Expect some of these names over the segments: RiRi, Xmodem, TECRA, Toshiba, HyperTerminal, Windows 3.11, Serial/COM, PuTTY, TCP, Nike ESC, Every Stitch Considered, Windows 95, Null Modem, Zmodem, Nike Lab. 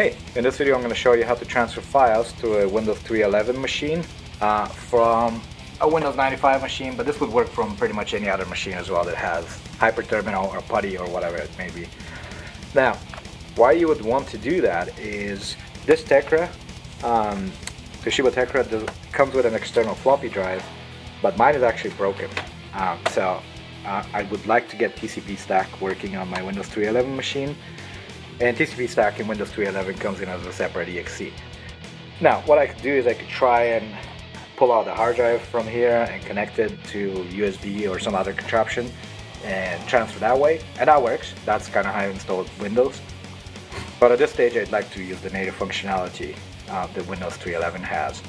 Hey, in this video I'm going to show you how to transfer files to a Windows 3.11 machine from a Windows 95 machine, but this would work from pretty much any other machine as well that has HyperTerminal or PuTTY or whatever it may be. Now, why you would want to do that is this TECRA, Toshiba TECRA, comes with an external floppy drive, but mine is actually broken. So I would like to get TCP stack working on my Windows 3.11 machine. And TCP stack in Windows 3.11 comes in as a separate exe. Now, what I could do is I could try and pull out the hard drive from here and connect it to USB or some other contraption and transfer that way, and that works. That's kind of how I installed Windows. But at this stage, I'd like to use the native functionality that Windows 3.11 has.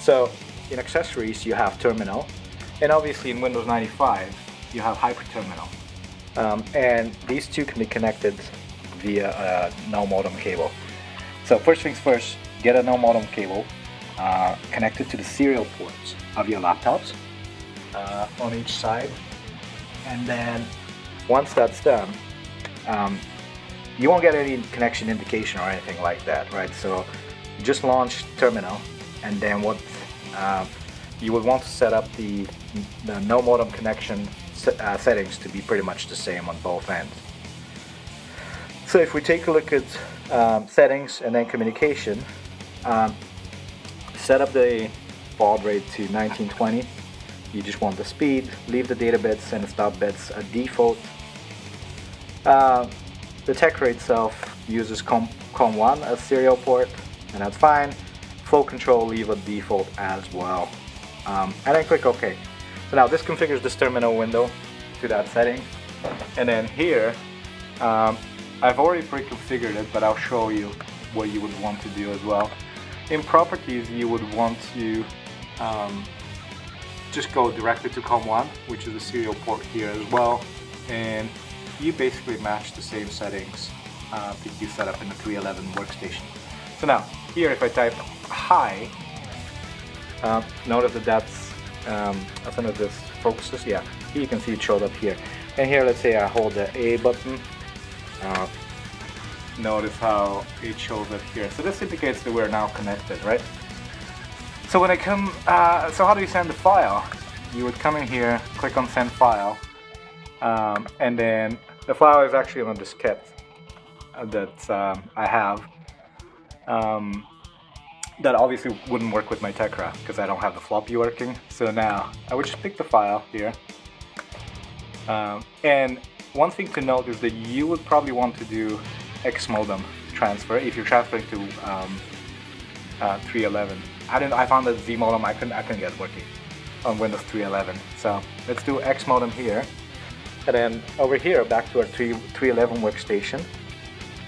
So, in accessories, you have Terminal, and obviously in Windows 95, you have HyperTerminal, and these two can be connected via a no modem cable. So first things first, get a no modem cable connected to the serial ports of your laptops on each side, and then once that's done, you won't get any connection indication or anything like that, right? So just launch Terminal, and then what you would want to set up the no modem connection settings to be pretty much the same on both ends. So if we take a look at settings and then communication, set up the baud rate to 1920. You just want the speed, leave the data bits and the stop bits at default. The TECRA itself uses COM1 as serial port, and that's fine. Flow control leave at default as well. And then click OK. So now this configures this terminal window to that setting. And then here, I've already pre-configured it, but I'll show you what you would want to do as well. In properties, you would want to just go directly to COM1, which is the serial port here as well, and you basically match the same settings that you set up in the 3.11 workstation. So now, here if I type hi, notice that that's, I don't know if this focuses, yeah, you can see it showed up here. And here, let's say I hold the A button. Notice how it shows up here. So this indicates that we're now connected, right? So when I come, so how do you send the file? You would come in here, click on send file, and then the file is actually on a diskette that I have. That obviously wouldn't work with my TECRA because I don't have the floppy working. So now I would just pick the file here, and one thing to note is that you would probably want to do Xmodem transfer if you're transferring to 3.11. I found that Zmodem I couldn't get working on Windows 3.11. So let's do Xmodem here, and then over here back to our 3.11 workstation.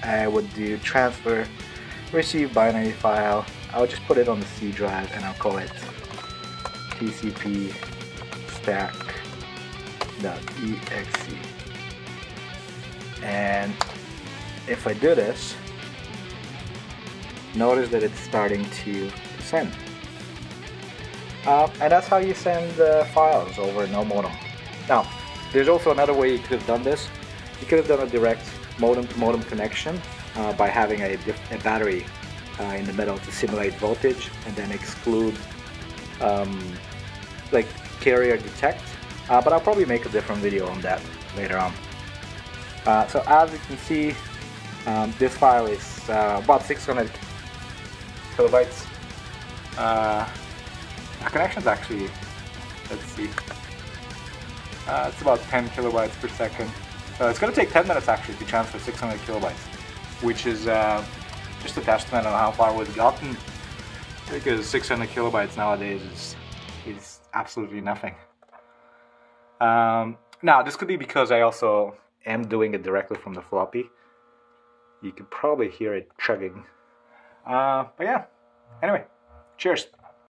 I would do transfer receive binary file. I'll just put it on the C drive, and I'll call it TCP stack.exe. And if I do this, notice that it's starting to send. And that's how you send files over no modem. Now, there's also another way you could have done this. You could have done a direct modem to modem connection by having a battery in the middle to simulate voltage, and then exclude like carrier detect. But I'll probably make a different video on that later on. So as you can see, this file is about 600 kilobytes. Our connection's actually, let's see, it's about 10 kilobytes per second. So it's going to take 10 minutes actually to transfer 600 kilobytes, which is just a testament on how far we've gotten, because 600 kilobytes nowadays is absolutely nothing. Now, this could be because I also am doing it directly from the floppy. You could probably hear it chugging. But yeah, anyway, cheers.